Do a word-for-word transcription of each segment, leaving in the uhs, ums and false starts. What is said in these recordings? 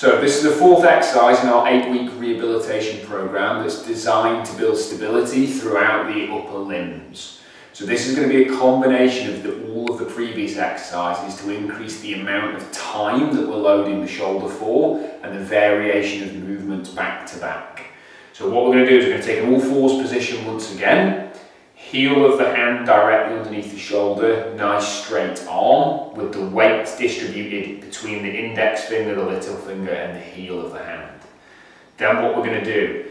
So this is the fourth exercise in our eight-week rehabilitation program that's designed to build stability throughout the upper limbs. So this is going to be a combination of the, all of the previous exercises to increase the amount of time that we're loading the shoulder for and the variation of movements back to back. So what we're going to do is we're going to take an all fours position once again, heel of the hand directly underneath the shoulder, nice straight arm with the weight distributed between the index finger, the little finger and the heel of the hand. Then what we're going to do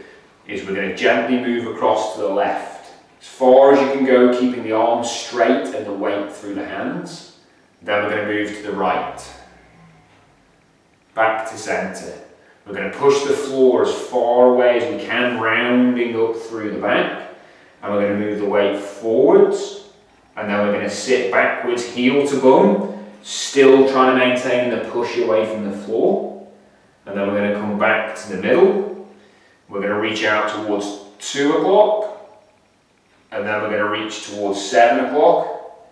is we're going to gently move across to the left, as far as you can go, keeping the arms straight and the weight through the hands. Then we're going to move to the right, back to centre. We're going to push the floor as far away as we can, rounding up through the back. And we're going to move the weight forwards. And then we're going to sit backwards, heel to bum, still trying to maintain the push away from the floor. And then we're going to come back to the middle. We're going to reach out towards two o'clock. And then we're going to reach towards seven o'clock,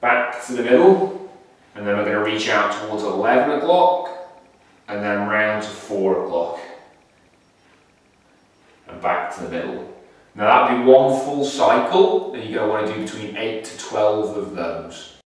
back to the middle, and then we're going to reach out towards eleven o'clock, and then round to four o'clock, and back to the middle. Now that'd be one full cycle, and you're going to want to do between eight to twelve of those.